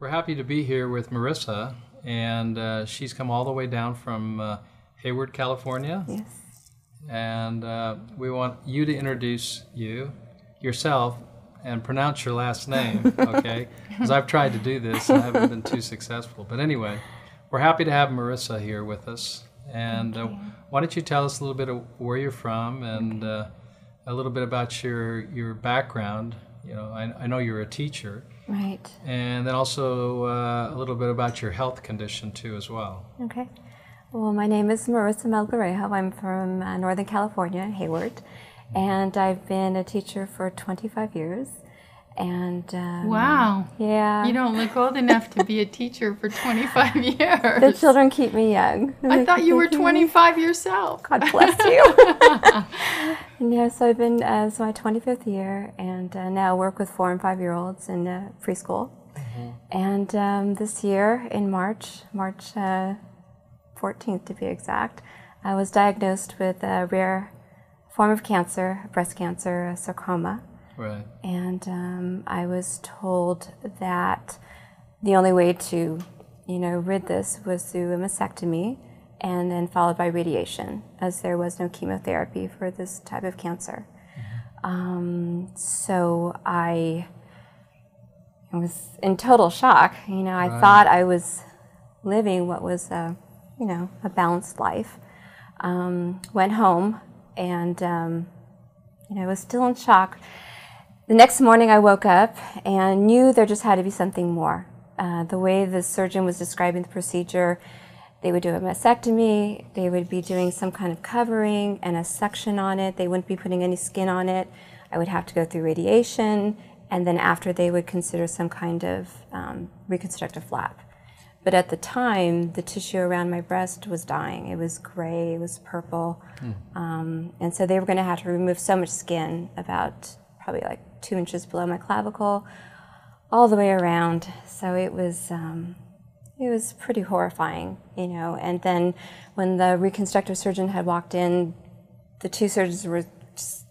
We're happy to be here with Marissa, and she's come all the way down from Hayward, California. Yes. And we want you to introduce yourself and pronounce your last name, okay? Because I've tried to do this and I haven't been too successful. But anyway, we're happy to have Marissa here with us. And why don't you tell us a little bit of where you're from and a little bit about your background. You know, I know you're a teacher. Right. And then also a little bit about your health condition too as well. Okay. Well, my name is Marissa Melgarejo. I'm from Northern California, Hayward. And I've been a teacher for 25 years. And wow. Yeah. You don't look old enough to be a teacher for 25 years. The children keep me young. I thought you were 25 yourself. God bless you. Yeah, so I've been, it's my 25th year, and now work with 4- and 5-year-olds in preschool. Mm-hmm. And this year, in March 14th to be exact, I was diagnosed with a rare form of cancer, breast cancer, sarcoma. Right. And I was told that the only way to, you know, rid this was through a mastectomy and then followed by radiation, as there was no chemotherapy for this type of cancer. Mm-hmm. So I was in total shock. You know, I thought I was living what was, you know, a balanced life. Went home and, you know, I was still in shock. The next morning I woke up and knew there just had to be something more. The way the surgeon was describing the procedure, they would do a mastectomy, they would be doing some kind of covering and a suction on it, they wouldn't be putting any skin on it, I would have to go through radiation, and then after they would consider some kind of reconstructive flap. But at the time, the tissue around my breast was dying. It was gray, it was purple, and so they were going to have to remove so much skin, about probably like 2 inches below my clavicle, all the way around. So it was pretty horrifying, you know. And then when the reconstructive surgeon had walked in, the two surgeons were,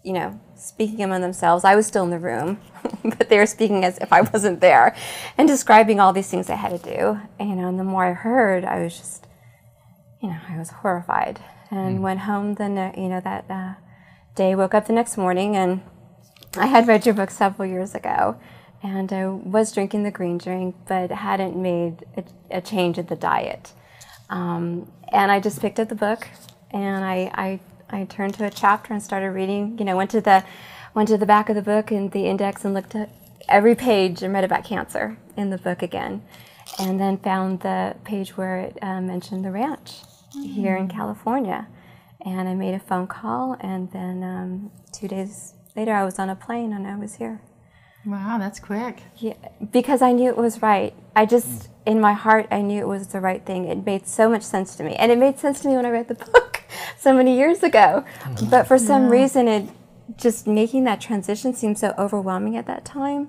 you know, speaking among themselves. I was still in the room, but they were speaking as if I wasn't there and describing all these things I had to do. And, you know, and the more I heard, I was just, you know, I was horrified. And went home the, you know, that day, woke up the next morning, and I had read your book several years ago, and I was drinking the green drink, but hadn't made a change in the diet. And I just picked up the book, and I turned to a chapter and started reading. You know, went to the back of the book and the index and looked at every page and read about cancer in the book again, and then found the page where it mentioned the ranch here in California. And I made a phone call, and then 2 days later, I was on a plane and I was here. Wow, that's quick. Yeah, because I knew it was right. I just, in my heart, I knew it was the right thing. It made so much sense to me. And it made sense to me when I read the book so many years ago. But for some reason, it just making that transition seemed so overwhelming at that time.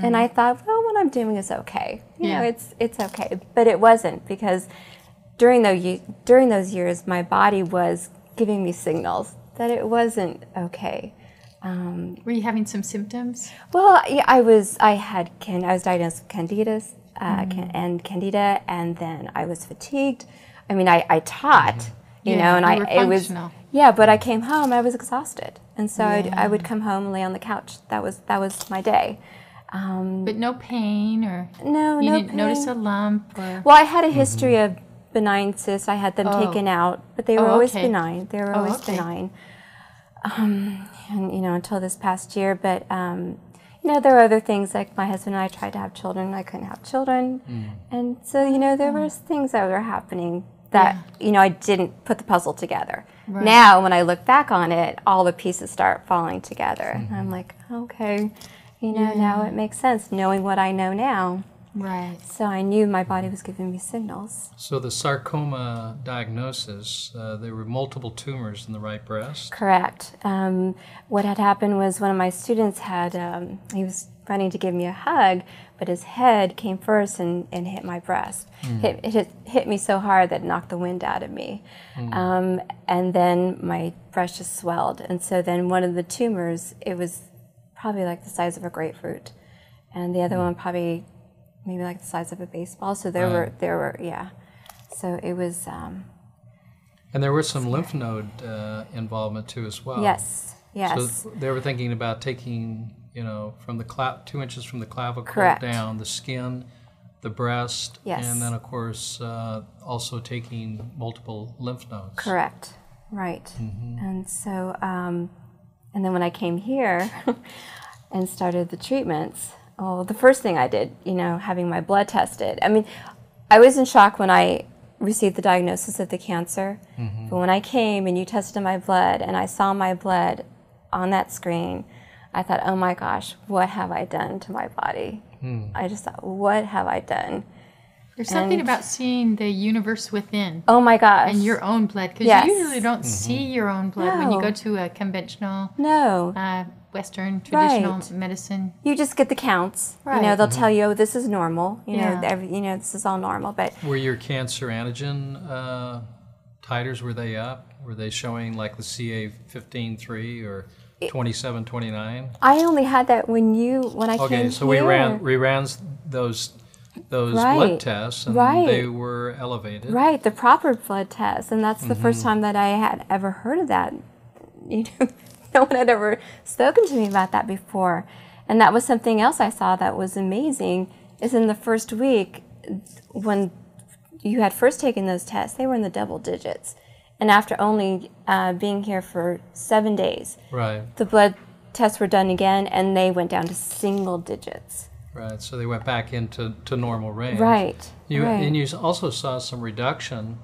And I thought, well, what I'm doing is okay. You know, it's okay. But it wasn't, because during those years, my body was giving me signals that it wasn't okay. Were you having some symptoms? Well, yeah, I was diagnosed with Candidas and Candida, and then I was fatigued. I mean, I taught, you know, and it was, but I came home, I was exhausted. And so I would come home, lay on the couch. That was my day. But no pain or? No, no pain. You didn't notice a lump? Or? Well, I had a history of benign cysts. I had them taken out, but they were always benign. They were always benign. And, you know, until this past year, but, you know, there were other things, like my husband and I tried to have children, I couldn't have children, and so, you know, there were things that were happening that, you know, I didn't put the puzzle together. Right. Now, when I look back on it, all the pieces start falling together, and I'm like, okay, you know, now it makes sense, knowing what I know now. Right. So I knew my body was giving me signals. So the sarcoma diagnosis, there were multiple tumors in the right breast? Correct. What had happened was one of my students had, he was running to give me a hug, but his head came first and hit my breast. It hit me so hard that it knocked the wind out of me. And then my breast just swelled. And so then one of the tumors, it was probably like the size of a grapefruit. And the other one probably maybe like the size of a baseball. So there were, yeah. So it was. And there was some lymph node involvement too as well. Yes, yes. So they were thinking about taking, you know, from the 2 inches from the clavicle down, the skin, the breast, and then of course also taking multiple lymph nodes. Correct, right. Mm-hmm. And so, and then when I came here and started the treatments, well, the first thing I did, you know, having my blood tested. I mean, I was in shock when I received the diagnosis of the cancer, but when I came and you tested my blood and I saw my blood on that screen, I thought, oh my gosh, what have I done to my body? I just thought, what have I done? There's something about seeing the universe within. Oh my gosh. And your own blood, because you usually don't see your own blood when you go to a conventional, Western traditional medicine. You just get the counts. You know, they'll tell you, oh, this is normal. You know, this is all normal. But were your cancer antigen titers, were they up? Were they showing like the CA15-3 or 27-29? I only had that when I came here. Okay, so we ran those blood tests, and they were elevated. Right, the proper blood test, and that's the first time that I had ever heard of that. You know. No one had ever spoken to me about that before. And that was something else I saw that was amazing, is in the first week, when you had first taken those tests, they were in the double digits. And after only being here for 7 days, the blood tests were done again, and they went down to single digits. Right, so they went back into normal range. Right, And you also saw some reduction,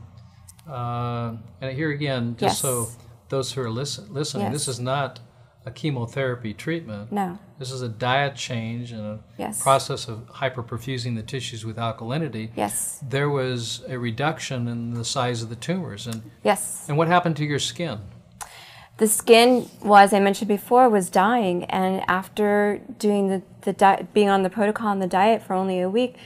and here again, just so those who are listening, this is not a chemotherapy treatment. No. This is a diet change and a process of hyperperfusing the tissues with alkalinity. Yes. There was a reduction in the size of the tumors. And, and what happened to your skin? The skin, well, as I mentioned before, was dying. And after doing being on the protocol and the diet for only a week,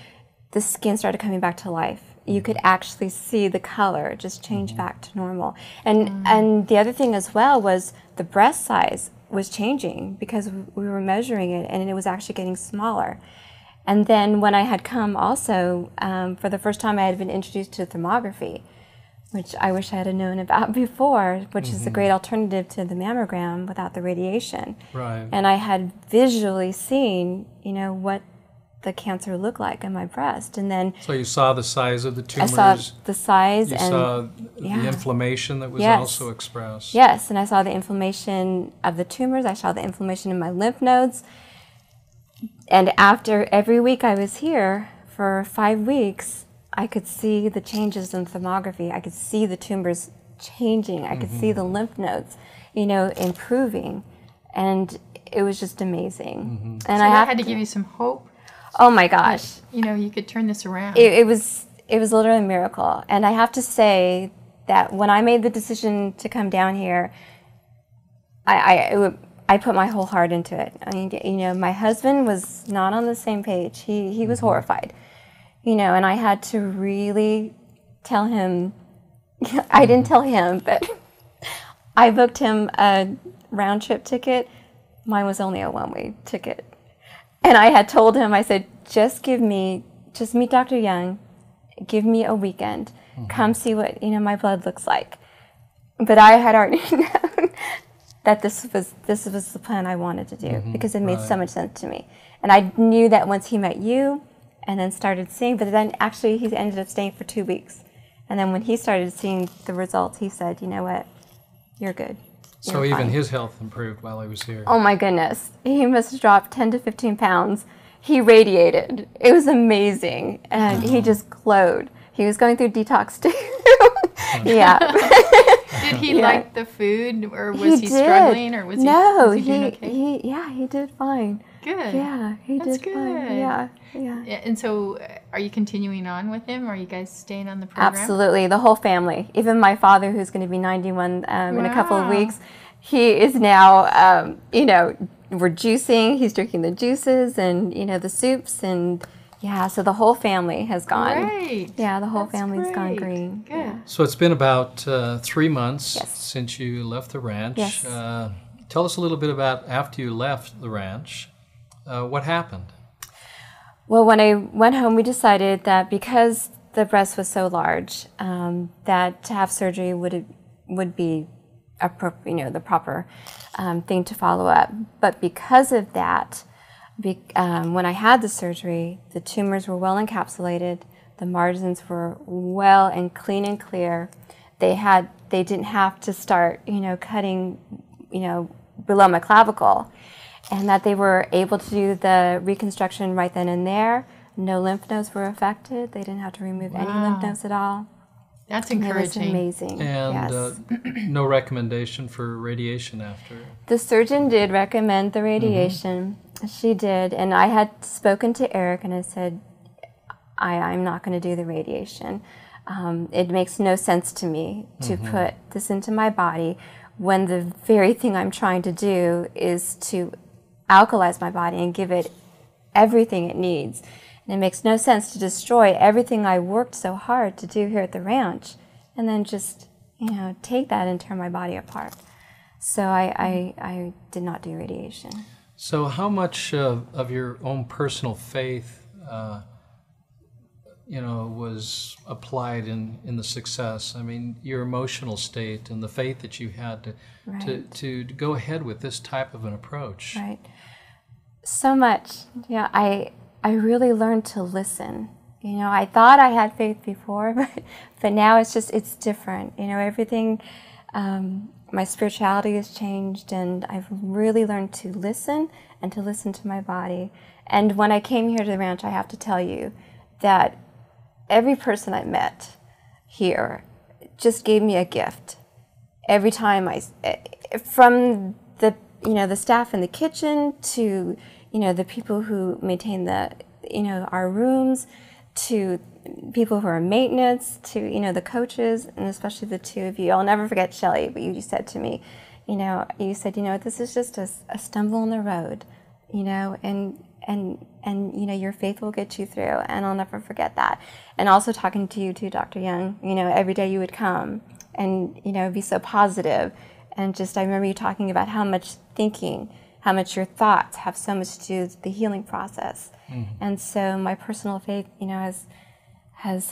the skin started coming back to life. You could actually see the color just change back to normal. And the other thing as well was the breast size was changing, because we were measuring it and it was actually getting smaller. And then when I had come also, for the first time I had been introduced to thermography, which I wish I had known about before, which is a great alternative to the mammogram without the radiation. Right. And I had visually seen, you know, what the cancer looked like in my breast, and then so you saw the size of the tumors. I saw the size, and you saw the inflammation that was also expressed. Yes, and I saw the inflammation of the tumors. I saw the inflammation in my lymph nodes. And after every week I was here for 5 weeks, I could see the changes in thermography. I could see the tumors changing. I could see the lymph nodes, you know, improving, and it was just amazing. And so I had to give you some hope. Oh my gosh. You know, you could turn this around. It was literally a miracle. And I have to say that when I made the decision to come down here, I put my whole heart into it. I mean, you know, my husband was not on the same page. He was horrified, you know, and I had to really tell him. I didn't tell him, but I booked him a round trip ticket. Mine was only a one-way ticket. And I had told him, I said, just meet Dr. Young, give me a weekend, come see what, you know, my blood looks like. But I had already known that this was the plan I wanted to do, because it made so much sense to me. And I knew that once he met you and then started seeing, but then actually he ended up staying for 2 weeks. And then when he started seeing the results, he said, you know what, you're good. So even his health improved while he was here. Oh my goodness. He must have dropped 10 to 15 pounds. He radiated. It was amazing. And he just glowed. He was going through detox too. Did he like the food, or was he struggling, or was he doing okay? He did fine. Good. Yeah, he did fine. Yeah. Yeah. And so are you continuing on with him? Or are you guys staying on the program? Absolutely. The whole family. Even my father, who's going to be 91 in a couple of weeks, he is now, you know, we're juicing. He's drinking the juices and, you know, the soups. And, yeah, so the whole family has gone. Great. Yeah, the whole family's gone green. Good. Yeah. So it's been about 3 months since you left the ranch. Yes. Tell us a little bit about after you left the ranch. What happened? Well, when I went home, we decided that because the breast was so large, that to have surgery would be the proper thing to follow up. But because of that, when I had the surgery, the tumors were well encapsulated, the margins were well and clean and clear. They didn't have to start, cutting, below my clavicle, and that they were able to do the reconstruction right then and there. No lymph nodes were affected. They didn't have to remove any lymph nodes at all. That's encouraging. It was amazing. And yes. No recommendation for radiation after? The surgeon did recommend the radiation. Mm-hmm. She did. And I had spoken to Eric and I said, I'm not going to do the radiation. It makes no sense to me to put this into my body when the very thing I'm trying to do is to alkalize my body and give it everything it needs. And it makes no sense to destroy everything I worked so hard to do here at the ranch and then just, take that and tear my body apart. So I did not do radiation. So how much of your own personal faith was applied in the success? I mean, your emotional state and the faith that you had to go ahead with this type of an approach. Right. So much. Yeah, I really learned to listen. I thought I had faith before, but now it's different. Everything, my spirituality has changed, and I've really learned to listen and to listen to my body. And when I came here to the ranch, I have to tell you that every person I met here just gave me a gift. Every time from the the staff in the kitchen to the people who maintain the our rooms, to people who are maintenance, to the coaches, and especially the two of you. I'll never forget Shelley, but you said to me, this is just a stumble on the road, and your faith will get you through, and I'll never forget that. And also talking to you too, Dr. Young, every day you would come and, be so positive. And I remember you talking about how much your thoughts have so much to do with the healing process. Mm-hmm. And so my personal faith, has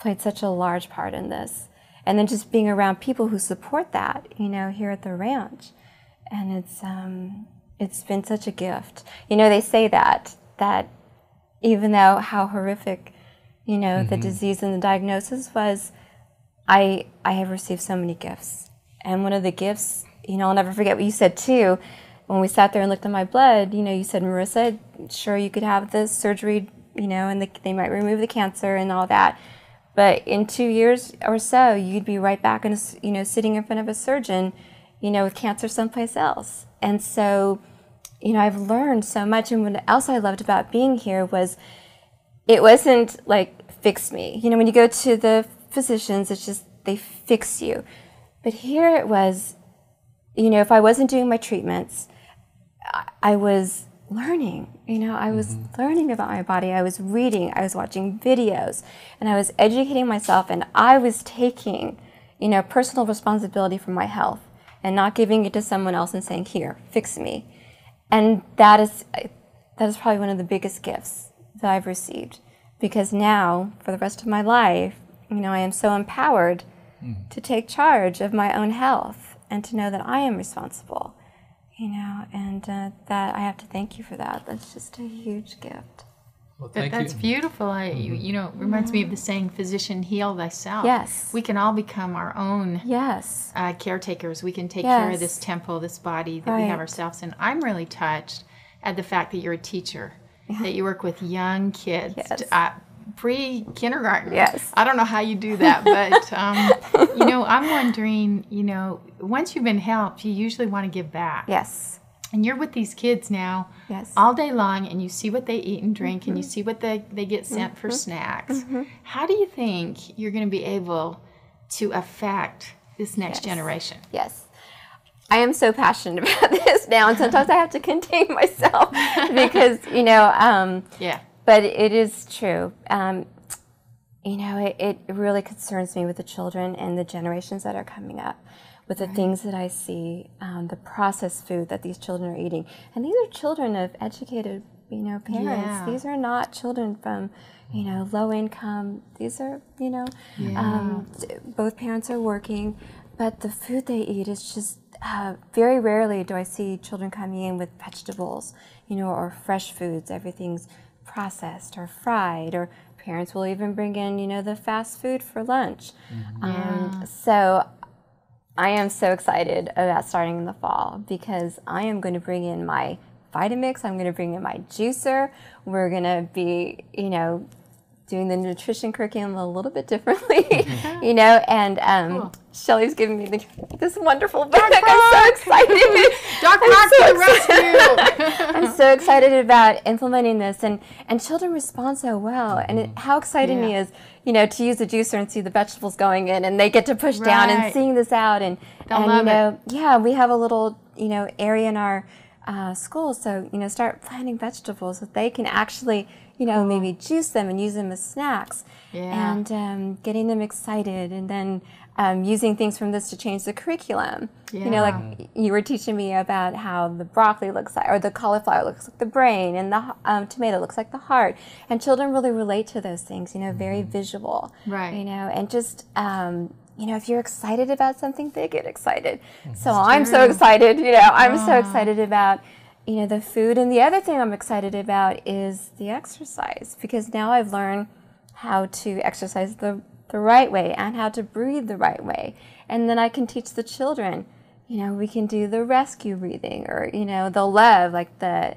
played such a large part in this. And then just being around people who support that, here at the ranch. And it's been such a gift. They say that even though how horrific, the disease and the diagnosis was, I have received so many gifts. And one of the gifts, I'll never forget what you said too, when we sat there and looked at my blood, you said, Marissa, sure, you could have the surgery, and they might remove the cancer and all that. But in 2 years or so, you'd be right back in, sitting in front of a surgeon, with cancer someplace else. And so, I've learned so much. And what else I loved about being here was it wasn't like, fix me. When you go to the physicians, it's just they fix you. But here it was, if I wasn't doing my treatments, I was learning. I was learning about my body. I was reading. I was watching videos. And I was educating myself. And I was taking, personal responsibility for my health, and not giving it to someone else and saying, here, fix me. And that is probably one of the biggest gifts that I've received, because now, for the rest of my life, I am so empowered to take charge of my own health and to know that I am responsible, and that I have to thank you for that. That's just a huge gift. Well, that's beautiful. It reminds me of the saying, physician, heal thyself. Yes. We can all become our own caretakers. We can take care of this temple, this body that we have ourselves. And I'm really touched at the fact that you're a teacher, that you work with young kids, pre-kindergarten. Yes. I don't know how you do that, but, I'm wondering, once you've been helped, you usually want to give back. Yes. And you're with these kids now all day long, and you see what they eat and drink, and you see what they get sent for snacks. Mm-hmm. How do you think you're going to be able to affect this next generation? Yes. I am so passionate about this now, and sometimes I have to contain myself because, but it is true. It really concerns me with the children and the generations that are coming up, with the things that I see, the processed food that these children are eating. And these are children of educated you know, parents. Yeah. These are not children from, you know, low income. These are, you know, yeah. Both parents are working, but the food they eat is just very rarely do I see children coming in with vegetables, you know, or fresh foods. Everything's processed or fried, or parents will even bring in, you know, the fast food for lunch. Mm-hmm. So I am so excited about starting in the fall, because I am going to bring in my Vitamix, I'm going to bring in my juicer. We're going to be, you know, doing the nutrition curriculum a little bit differently, mm-hmm. you know, and cool. Shelly's giving me this wonderful book. I'm so excited. Dr. Rock to the rescue. I'm so excited about implementing this, and children respond so well. And how exciting yeah. it is, you know, to use a juicer and see the vegetables going in, and they get to push right. down and seeing this out. And you know, it. Yeah, we have a little, you know, area in our school, so, you know, start planting vegetables so they can actually, you know, cool. maybe juice them and use them as snacks, yeah. and getting them excited, and then using things from this to change the curriculum. Yeah. You know, like you were teaching me about how the broccoli looks like, or the cauliflower looks like the brain, and the tomato looks like the heart, and children really relate to those things, you know, very visual, right? You know, and just you know, if you're excited about something, they get excited. So I'm so excited, you know, I'm so excited about, you know, the food. And the other thing I'm excited about is the exercise, because now I've learned how to exercise the right way and how to breathe the right way. And then I can teach the children, you know, we can do the rescue breathing, or, you know, they'll love like the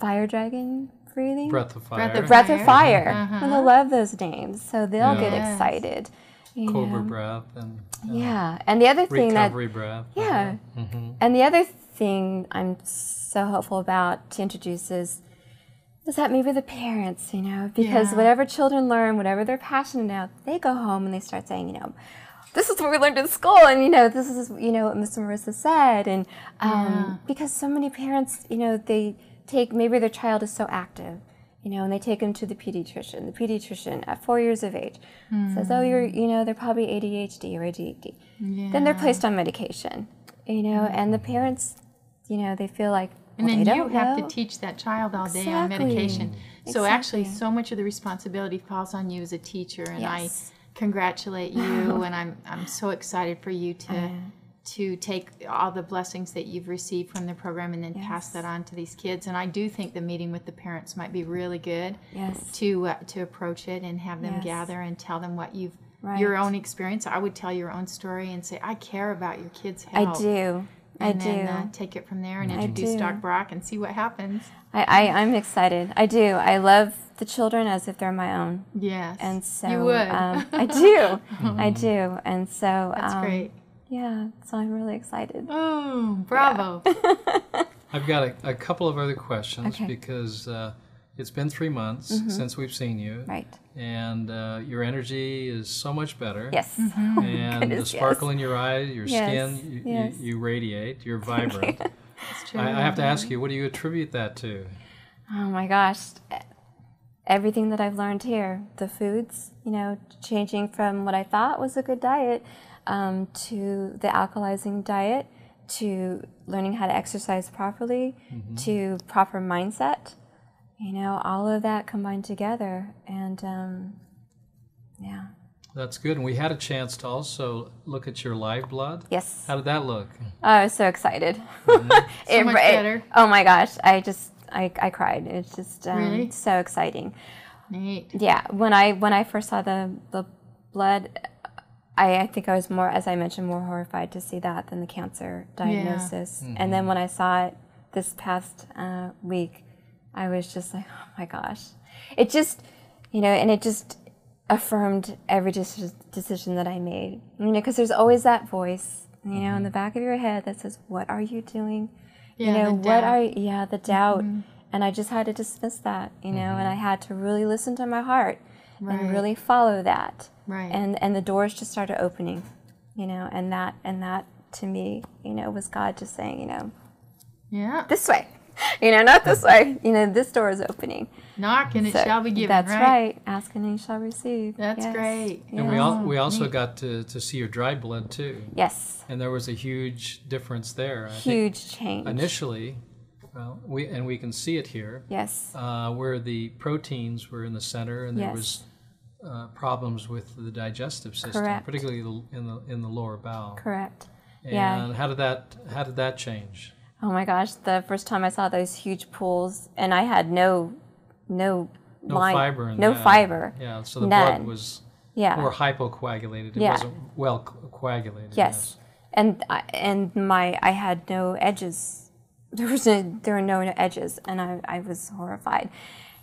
fire dragon breathing. Breath of fire. Breath of fire. Uh-huh. And they'll love those names. So they'll get excited. You Cobra know. Breath and yeah, and the other thing recovery breath. Yeah, mm-hmm. and the other thing I'm so hopeful about to introduce is that maybe the parents, you know, because yeah. whatever children learn, whatever they're passionate about, they go home and they start saying, you know, this is what we learned in school, and you know, this is, you know, what Miss Marissa said, and yeah. because so many parents, you know, they take maybe their child is so active. You know, and they take them to the pediatrician. The pediatrician at 4 years of age says, "Oh, you know, they're probably ADHD or ADD." Yeah. Then they're placed on medication. You know, and the parents, you know, they feel like, well, and then you have to teach that child all day on medication. So actually, so much of the responsibility falls on you as a teacher. And I congratulate you, and I'm so excited for you to take all the blessings that you've received from the program and then pass that on to these kids. And I do think the meeting with the parents might be really good to approach it and have them gather and tell them what you've your own experience. I would tell your own story and say, I care about your kids' health. I do. And then take it from there and introduce Doc Brock and see what happens. I'm excited. I do. I love the children as if they're my own. Yes. And so you would. I do. I do. And so that's great. Yeah, so I'm really excited. Oh, bravo. Yeah. I've got a couple of other questions because it's been 3 months since we've seen you. Right. And your energy is so much better. Yes. Mm-hmm. And the sparkle in your eye, your skin, you radiate, you're vibrant. That's true. I have to ask you, what do you attribute that to? Oh, my gosh. Everything that I've learned here, the foods, you know, changing from what I thought was a good diet to the alkalizing diet, to learning how to exercise properly, to proper mindset, you know, all of that combined together. And yeah. That's good. And we had a chance to also look at your live blood. Yes. How did that look? I was so excited. So much better. Oh my gosh. I cried. It's just really? So exciting. Neat. Yeah. When I first saw the blood, I think I was more, as I mentioned, more horrified to see that than the cancer diagnosis. Yeah. Mm-hmm. And then when I saw it this past week, I was just like, oh my gosh. It just, you know, and it just affirmed every decision that I made. You know, because there's always that voice, you know, in the back of your head that says, what are you doing? Yeah, you know, the doubt. Mm-hmm. And I just had to dismiss that, you know, and I had to really listen to my heart and really follow that. Right. And the doors just started opening, you know, and that to me, you know, was God just saying, you know, this way, you know, not this way, you know, this door is opening. Knock and it shall be given. That's right. Ask and you shall receive. That's great. And we also got to see your dried blood too. Yes. And there was a huge difference there. Huge change. Initially, we can see it here. Yes. Where the proteins were in the center, and there was problems with the digestive system, particularly in the lower bowel. Correct. And how did that change? Oh my gosh! The first time I saw those huge pools, and I had no fiber. Yeah. So the blood was more hypocoagulated. It wasn't well coagulated. Yes. And I had no edges. There were no edges, and I was horrified.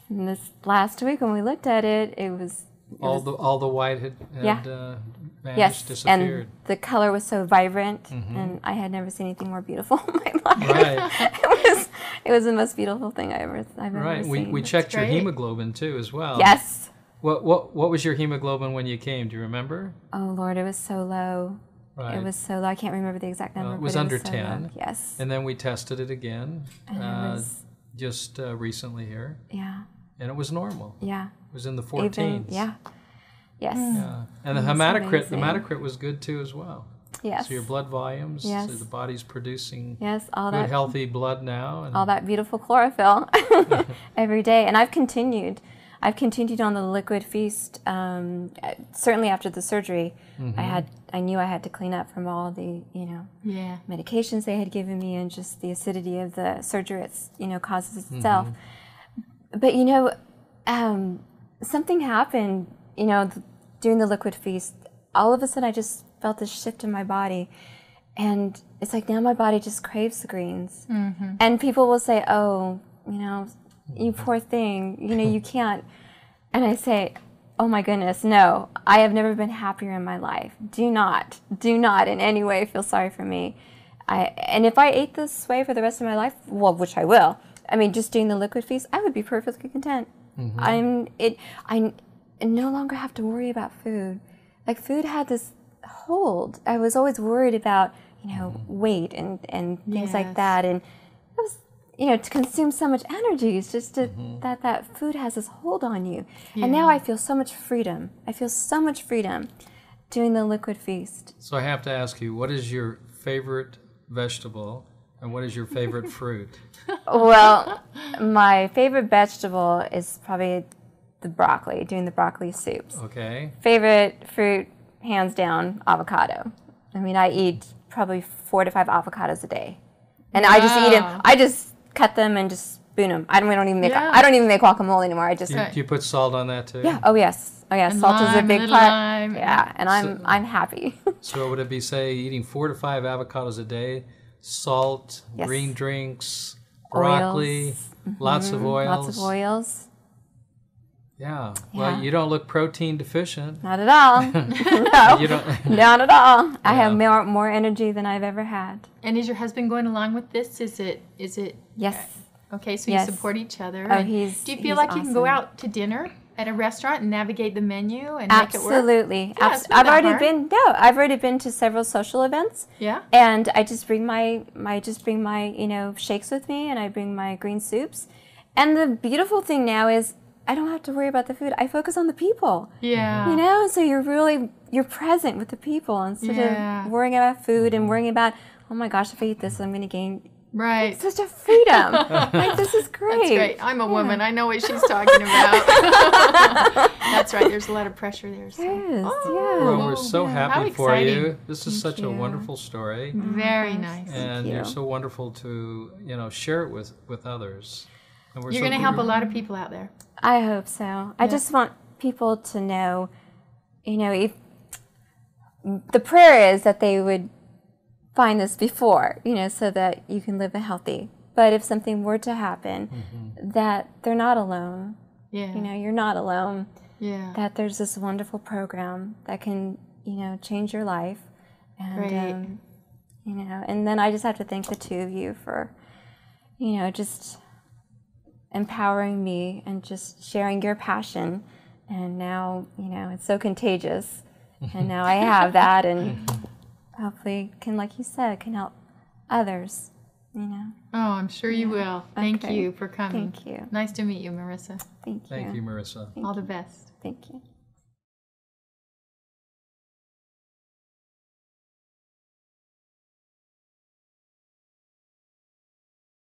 And this last week when we looked at it, all the white had vanished, disappeared. And the color was so vibrant, and I had never seen anything more beautiful in my life. Right. it was the most beautiful thing I've ever seen. We checked your hemoglobin too as well. Yes. What was your hemoglobin when you came? Do you remember? Oh Lord, it was so low. Right. It was so low. I can't remember the exact number. It was under 10. Low. Yes. And then we tested it again, just recently here. Yeah. And it was normal. Yeah. It was in the 14s. Yes. Yeah. And the hematocrit was good too as well. Yes. So your blood volumes, so the body's producing good healthy blood now. And all that beautiful chlorophyll every day. And I've continued on the liquid feast, certainly after the surgery. I knew I had to clean up from all the, medications they had given me, and just the acidity of the surgery causes itself. But something happened, during the liquid feast. All of a sudden I just felt this shift in my body, and it's like now my body just craves the greens. And people will say, oh, you poor thing, you can't. And I say, oh my goodness, no, I have never been happier in my life. Do not in any way feel sorry for me. And if I ate this way for the rest of my life, well, which I will, just doing the liquid feast, I would be perfectly content. I no longer have to worry about food. Like, food had this hold. I was always worried about, weight and things like that. And it was, to consume so much energy, it's just that food has this hold on you. Yeah. And now I feel so much freedom. I feel so much freedom doing the liquid feast. So I have to ask you, what is your favorite vegetable? And what is your favorite fruit? Well, my favorite vegetable is probably the broccoli, doing the broccoli soups. Okay. Favorite fruit, hands down, avocado. I eat probably 4 to 5 avocados a day. And I just eat them. I just cut them and just spoon them. I don't even make guacamole anymore. I just do you put salt on that too? Yeah. Oh yes. Oh yes. And salt is a big part. Lime. Yeah. And I'm happy. So would it be, say, eating 4 to 5 avocados a day? Salt, green drinks, broccoli, oils. Lots of oils. Yeah. Well, you don't look protein deficient. Not at all. No, not at all. Yeah. I have more energy than I've ever had. And is your husband going along with this? Is it? Yes. Okay, so you support each other. Oh, do you feel like you can go out to dinner at a restaurant and navigate the menu and make it work? Absolutely. Yeah, I've already been to several social events. Yeah. And I just bring my shakes with me, and I bring my green soups. And the beautiful thing now is I don't have to worry about the food. I focus on the people. Yeah. So you're present with the people instead of worrying about food and worrying about, oh my gosh, if I eat this I'm going to gain. Right. It's such a freedom. Like, this is great. That's great. I'm a woman. I know what she's talking about. That's right. There's a lot of pressure there. So. There is. Oh, yeah. Well, we're so happy for you. This is such a wonderful story. Very nice. And you're so wonderful to, share it with others. And you're going to help a lot of people out there. I hope so. Yeah. I just want people to know, if the prayer is that they would find this before, so that you can live a healthy. But if something were to happen, that they're not alone. Yeah. You're not alone. Yeah. That there's this wonderful program that can, change your life. And, great. And then I just have to thank the two of you for, just empowering me and just sharing your passion. And now, it's so contagious. And now I have that, and hopefully can help others, Oh, I'm sure you will. Thank you for coming. Thank you. Nice to meet you, Marissa. Thank you. Thank you, Marissa. All the best. Thank you.